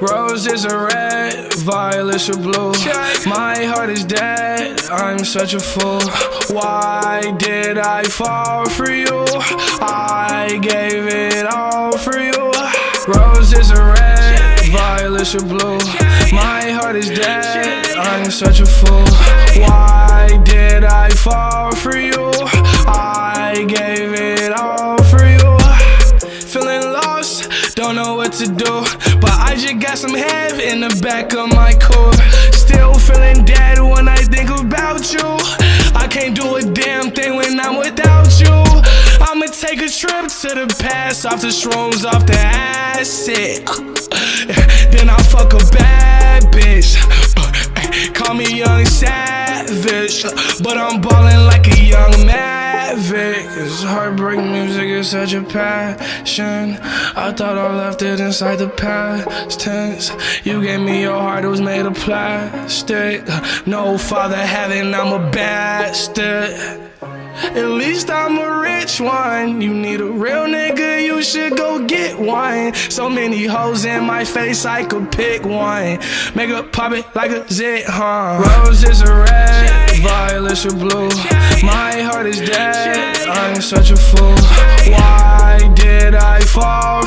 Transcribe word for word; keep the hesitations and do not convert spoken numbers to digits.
Roses are red, violets are blue. My heart is dead, I'm such a fool. Why did I fall for you? I gave it all for you. Roses are red, violets are blue. My heart is dead, I'm such a fool. Why did I fall for you? I gave it all for you. Feeling lost, don't know what to do, but I just got some head in the back of my core. Still feeling dead when I think about you. I can't do a damn thing when I'm without you. I'ma take a trip to the past, off the shrooms, off the acid. Then I'll fuck a bad bitch. Call me young savage, but I'm ballin' like a young maverick. This heartbreak music is such a passion. I thought I left it inside the past tense. You gave me your heart, it was made of plastic. No father heaven, I'm a bastard. At least I'm a rich one. You need a real nigga, you should go get one. So many hoes in my face, I could pick one. Make it pop it like a zit, huh? Roses are red, violets are blue. My heart is dead, I'm such a fool. Why did I fall?